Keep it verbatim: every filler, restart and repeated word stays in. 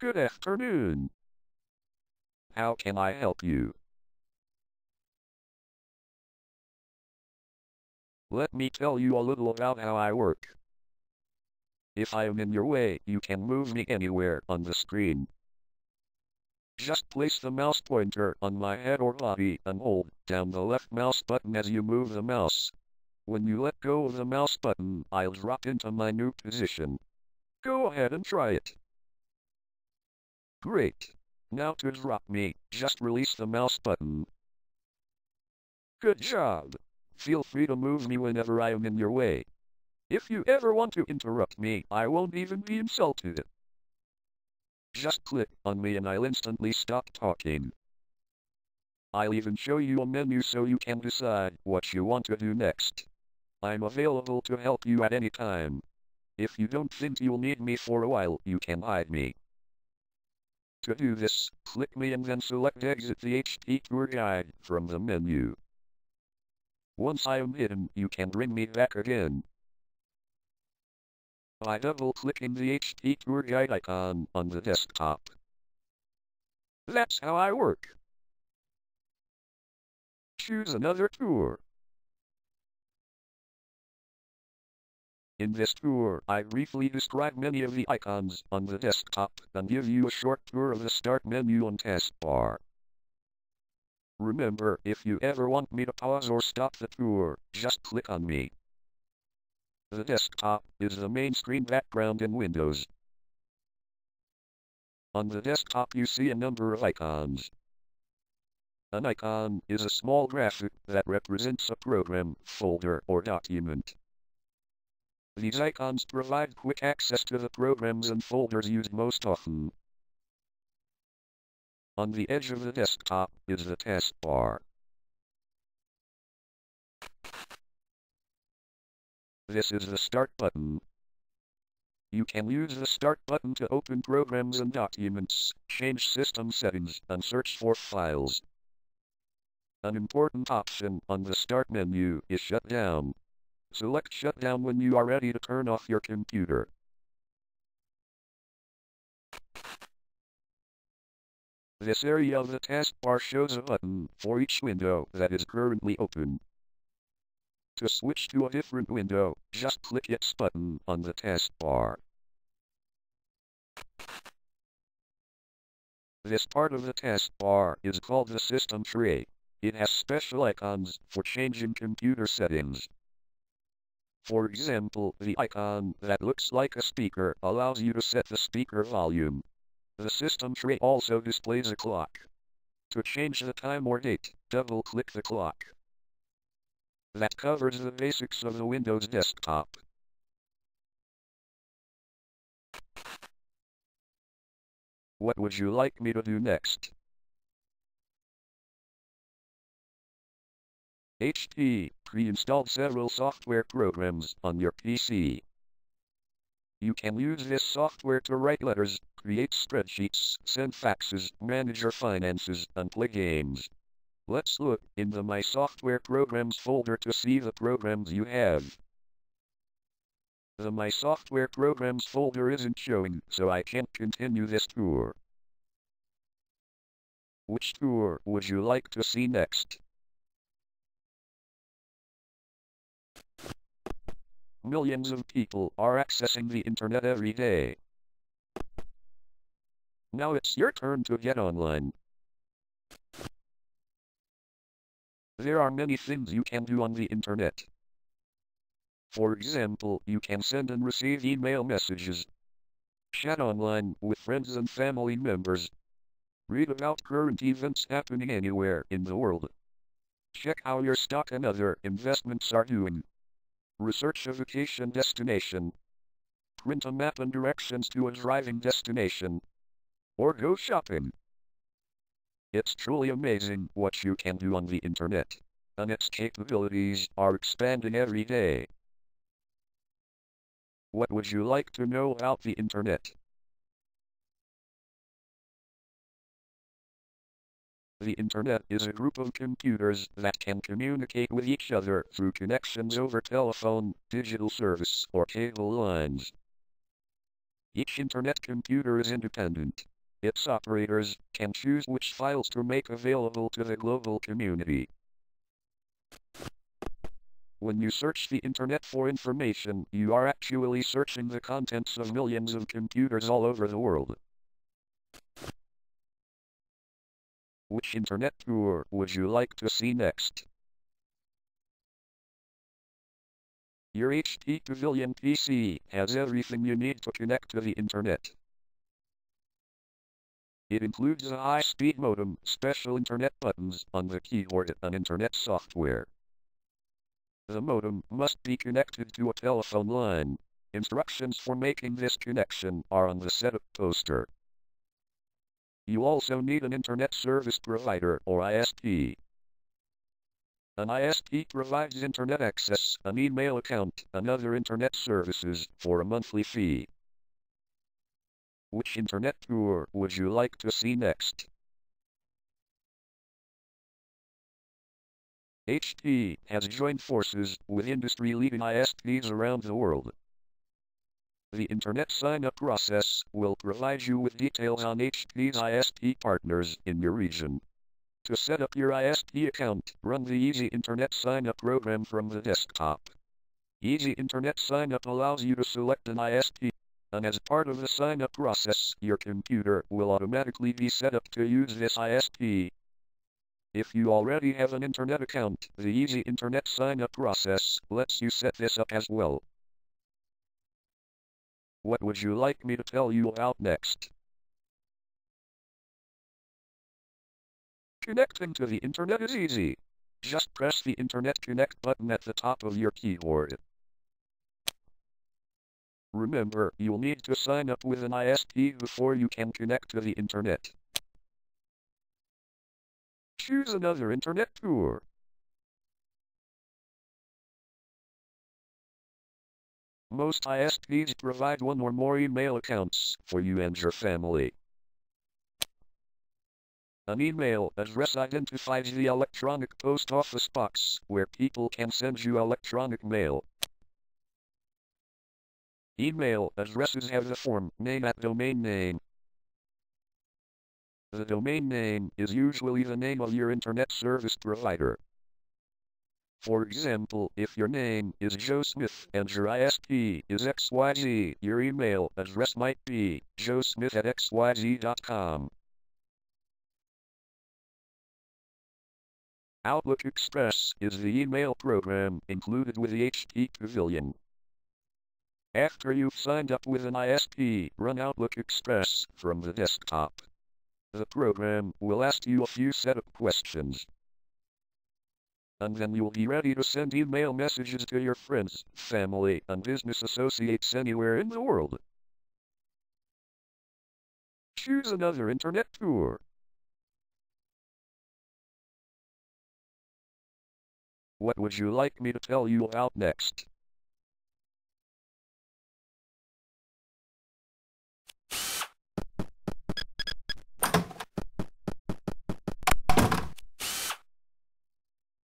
Good afternoon. How can I help you? Let me tell you a little about how I work. If I am in your way, you can move me anywhere on the screen. Just place the mouse pointer on my head or body and hold down the left mouse button as you move the mouse. When you let go of the mouse button, I'll drop into my new position. Go ahead and try it. Great. Now to drop me, just release the mouse button. Good job. Feel free to move me whenever I am in your way. If you ever want to interrupt me, I won't even be insulted. Just click on me and I'll instantly stop talking. I'll even show you a menu so you can decide what you want to do next. I'm available to help you at any time. If you don't think you'll need me for a while, you can hide me. To do this, click me and then select Exit the H P Tour Guide from the menu. Once I am hidden, you can bring me back again. By double-clicking the H P Tour Guide icon on the desktop. That's how I work. Choose another tour. In this tour, I briefly describe many of the icons on the desktop and give you a short tour of the Start menu and taskbar. Remember, if you ever want me to pause or stop the tour, just click on me. The desktop is the main screen background in Windows. On the desktop you see a number of icons. An icon is a small graphic that represents a program, folder, or document. These icons provide quick access to the programs and folders used most often. On the edge of the desktop is the taskbar. This is the Start button. You can use the Start button to open programs and documents, change system settings, and search for files. An important option on the Start menu is Shut Down. Select Shutdown when you are ready to turn off your computer. This area of the taskbar shows a button for each window that is currently open. To switch to a different window, just click Yes button on the taskbar. This part of the taskbar is called the System Tray. It has special icons for changing computer settings. For example, the icon that looks like a speaker allows you to set the speaker volume. The system tray also displays a clock. To change the time or date, double-click the clock. That covers the basics of the Windows desktop. What would you like me to do next? H P pre-installed several software programs on your P C. You can use this software to write letters, create spreadsheets, send faxes, manage your finances, and play games. Let's look in the My Software Programs folder to see the programs you have. The My Software Programs folder isn't showing, so I can't continue this tour. Which tour would you like to see next? Millions of people are accessing the internet every day. Now it's your turn to get online. There are many things you can do on the internet. For example, you can send and receive email messages, chat online with friends and family members, read about current events happening anywhere in the world, check how your stock and other investments are doing, research a vacation destination, print a map and directions to a driving destination, or go shopping. It's truly amazing what you can do on the internet, and its capabilities are expanding every day. What would you like to know about the internet? The internet is a group of computers that can communicate with each other through connections over telephone, digital service, or cable lines. Each internet computer is independent, Its operators can choose which files to make available to the global community. When you search the internet for information, you are actually searching the contents of millions of computers all over the world. Which internet tour would you like to see next? Your H P Pavilion P C has everything you need to connect to the internet. It includes a high-speed modem, special internet buttons on the keyboard and internet software. The modem must be connected to a telephone line. Instructions for making this connection are on the setup poster. You also need an internet service provider or I S P. An I S P provides internet access, an email account, and other internet services for a monthly fee. Which internet tour would you like to see next? H P has joined forces with industry-leading I S Ps around the world. The Internet Sign-up process will provide you with details on H P's I S P partners in your region. To set up your I S P account, run the Easy Internet Sign-up program from the desktop. Easy Internet Sign-up allows you to select an I S P, and as part of the sign-up process, your computer will automatically be set up to use this I S P. If you already have an Internet account, the Easy Internet Sign-up process lets you set this up as well. What would you like me to tell you about next? Connecting to the internet is easy. Just press the Internet Connect button at the top of your keyboard. Remember, you'll need to sign up with an I S P before you can connect to the internet. Choose another internet tour. Most I S Ps provide one or more email accounts for you and your family. An email address identifies the electronic post office box where people can send you electronic mail. Email addresses have the form name at domain name. The domain name is usually the name of your internet service provider. For example, if your name is Joe Smith and your I S P is X Y Z, your email address might be joe smith at x y z dot com. Outlook Express is the email program included with the H P Pavilion. After you've signed up with an I S P, run Outlook Express from the desktop. The program will ask you a few setup questions, and then you'll be ready to send email messages to your friends, family, and business associates anywhere in the world. Choose another internet tour. What would you like me to tell you about next?